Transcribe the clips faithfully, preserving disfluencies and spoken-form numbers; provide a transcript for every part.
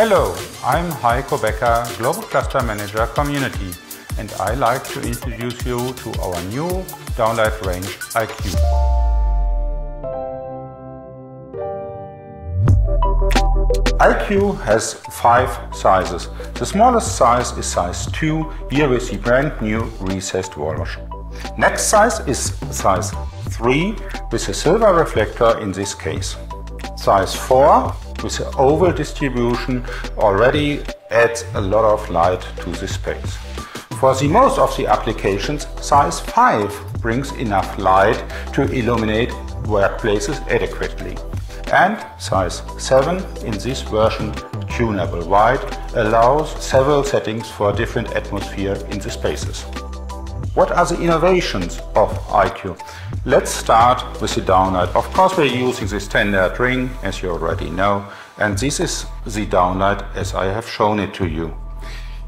Hello, I'm Heiko Becker, Global Cluster Manager Community, and I like to introduce you to our new Downlight Range I Q. I Q has five sizes. The smallest size is size two, here with the brand new recessed wall wash. Next size is size three, with a silver reflector in this case. Size four, with an oval distribution, already adds a lot of light to the space. For the most of the applications, size five brings enough light to illuminate workplaces adequately. And size seven, in this version tunable white, allows several settings for different atmosphere in the spaces. What are the innovations of I Q? Let's start with the downlight. Of course, we're using the standard ring, as you already know, and this is the downlight as I have shown it to you.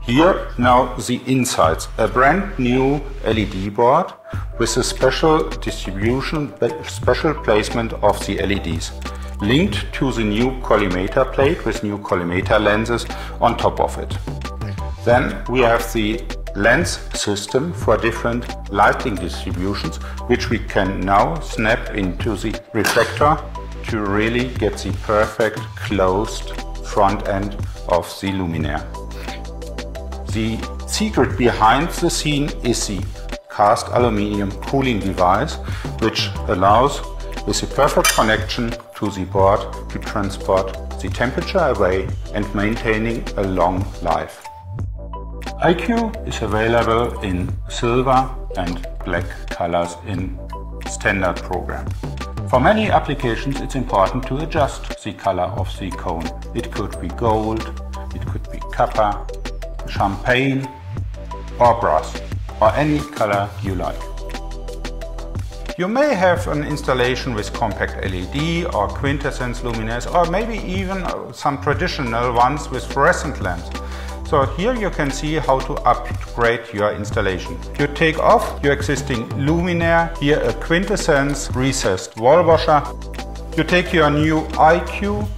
Here now the insides, a brand new L E D board with a special distribution, special placement of the L E Ds. Linked to the new collimator plate with new collimator lenses on top of it. Then we have the lens system for different lighting distributions, which we can now snap into the reflector to really get the perfect closed front end of the luminaire. The secret behind the scene is the cast aluminium cooling device, which allows with a perfect connection to the board to transport the temperature away and maintaining a long life. I Q is available in silver and black colors in standard program. For many applications, it's important to adjust the color of the cone. It could be gold, it could be copper, champagne or brass, or any color you like. You may have an installation with compact L E D or Quintessence luminaires, or maybe even some traditional ones with fluorescent lamps. So here you can see how to upgrade your installation. You take off your existing luminaire, here a Quintessence recessed wall washer. You take your new I Q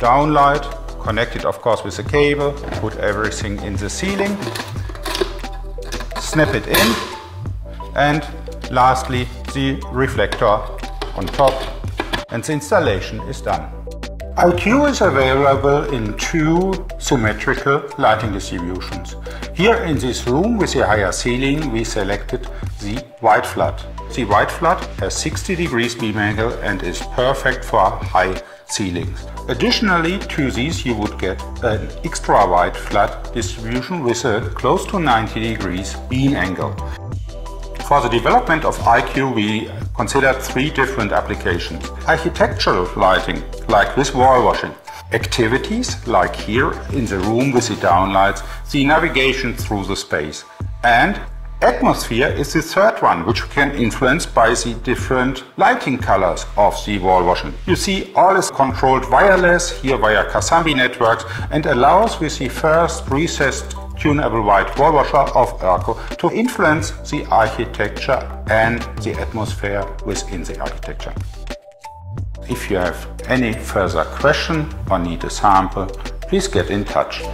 downlight, connect it of course with a cable, put everything in the ceiling, snap it in, and lastly the reflector on top, and the installation is done. I Q is available in two symmetrical lighting distributions. Here in this room with the higher ceiling we selected the white flood. The white flood has sixty degrees beam angle and is perfect for high ceilings. Additionally to these you would get an extra wide flood distribution with a close to ninety degrees beam angle. For the development of I Q, we considered three different applications. Architectural lighting, like with wall washing. Activities, like here in the room with the downlights, the navigation through the space. And atmosphere is the third one, which we can influence by the different lighting colors of the wall washing. You see, all is controlled wireless, here via Casambi networks, and allows with the first recessed tunable white wall washer of ERCO to influence the architecture and the atmosphere within the architecture. If you have any further question or need a sample, please get in touch.